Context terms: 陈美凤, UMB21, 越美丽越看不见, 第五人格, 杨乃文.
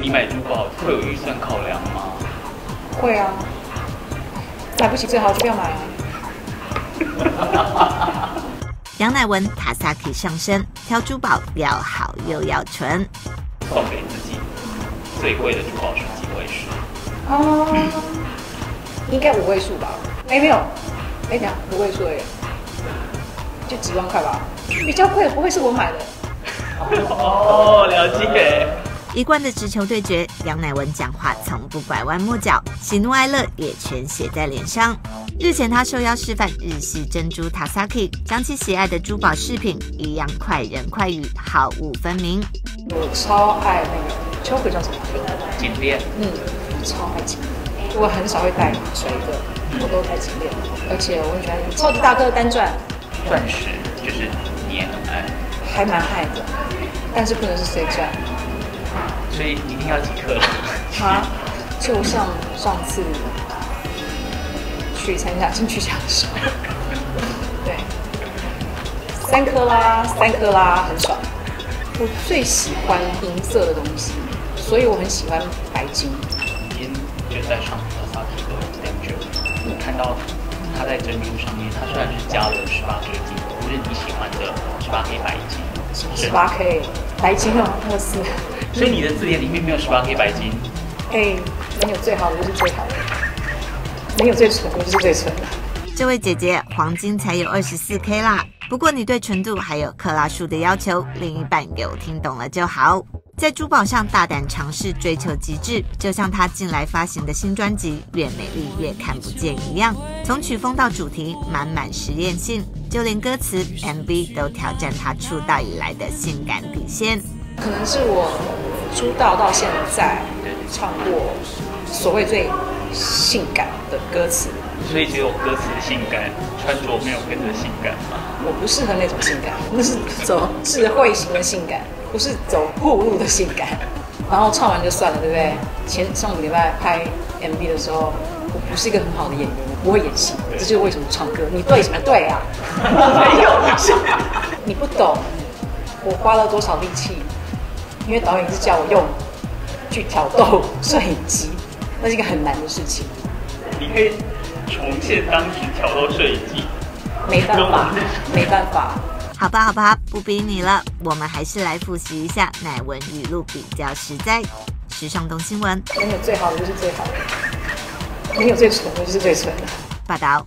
你买珠宝会有预算考量吗？会啊，买不起最好就不要买啊。杨乃文塔萨克上身，挑珠宝要好又要纯。送给自己最贵的珠宝是几位数？哦，应该五位数吧？哎，没有，哎，讲五位数而已，就几万块吧。比较贵不会是我买的。哦，了解。一贯的直球对决，杨乃文讲话从不拐弯抹角，喜怒哀乐也全写在脸上。日前他受邀示范日系珍珠塔萨克，将其喜爱的珠宝饰品一样快人快语，毫无分明。我超爱那个 choker 叫什么？颈链。嗯，超爱颈链。我很少会戴垂的，我都戴颈链，而且我很喜欢超级大哥的单钻。钻石就是你也很爱。还蛮爱的，但是不能是碎钻。所以一定要几颗？啊，就像上次去参加进去讲的时候，对，三颗啦，三颗啦，很爽。我最喜欢银色的东西，所以我很喜欢白金。今天就在上塔萨克的 lecture， 我看到它在珍珠上面，它虽然是加了18K金，不是你喜欢的18K 白金。18K 白金哦，我是。所以你的字典里面没有18K 白金。哎，没有最好的就是最好的，没有最纯的就是最纯的。这位姐姐黄金才有24K 啦，不过你对纯度还有克拉数的要求，另一半有听懂了就好。在珠宝上大胆尝试，追求极致，就像她近来发行的新专辑《越美丽越看不见》一样，从曲风到主题满满实验性，就连歌词 MV 都挑战她出道以来的性感底线。可能是我出道到现在唱过所谓最性感的歌词，所以只有歌词性感，穿着没有跟着性感吗？我不适合那种性感，那是走智慧型的性感，不是走酷路的性感。然后唱完就算了，对不对？上个礼拜拍 MV 的时候，我不是一个很好的演员，我不会演戏，这就是为什么唱歌你对什么对啊？没有，你不懂我花了多少力气，因为导演是叫我用去挑逗摄影机。那是一个很难的事情。你可以重现当时挑逗摄影机，没办法，没办法。好吧，好吧，不逼你了。我们还是来复习一下乃文语录，比较实在。时尚动新闻，没有最好的就是最好的，没有最蠢的就是最蠢的。报道。